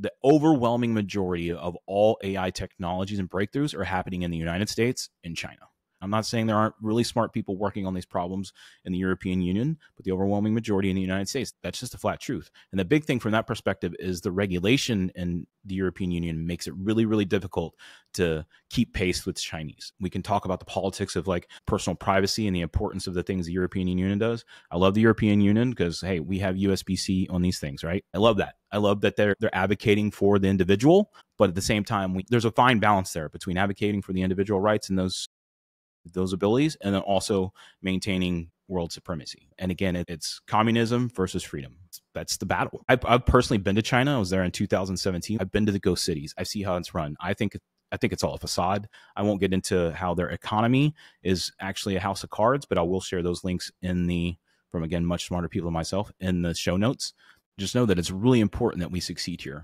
the overwhelming majority of all AI technologies and breakthroughs are happening in the United States and China. I'm not saying there aren't really smart people working on these problems in the European Union, but the overwhelming majority in the United States, that's just a flat truth. And the big thing from that perspective is the regulation in the European Union makes it really, really difficult to keep pace with Chinese. We can talk about the politics of like personal privacy and the importance of the things the European Union does. I love the European Union because, hey, we have USB-C on these things, right? I love that. I love that they're advocating for the individual, but at the same time, there's a fine balance there between advocating for the individual rights and those abilities, and then also maintaining world supremacy. And again, it's communism versus freedom. That's the battle. I've personally been to China. I was there in 2017. I've been to the ghost cities. I see how it's run. I think it's all a facade. I won't get into how their economy is actually a house of cards, but I will share those links from again, much smarter people than myself in the show notes. Just know that it's really important that we succeed here.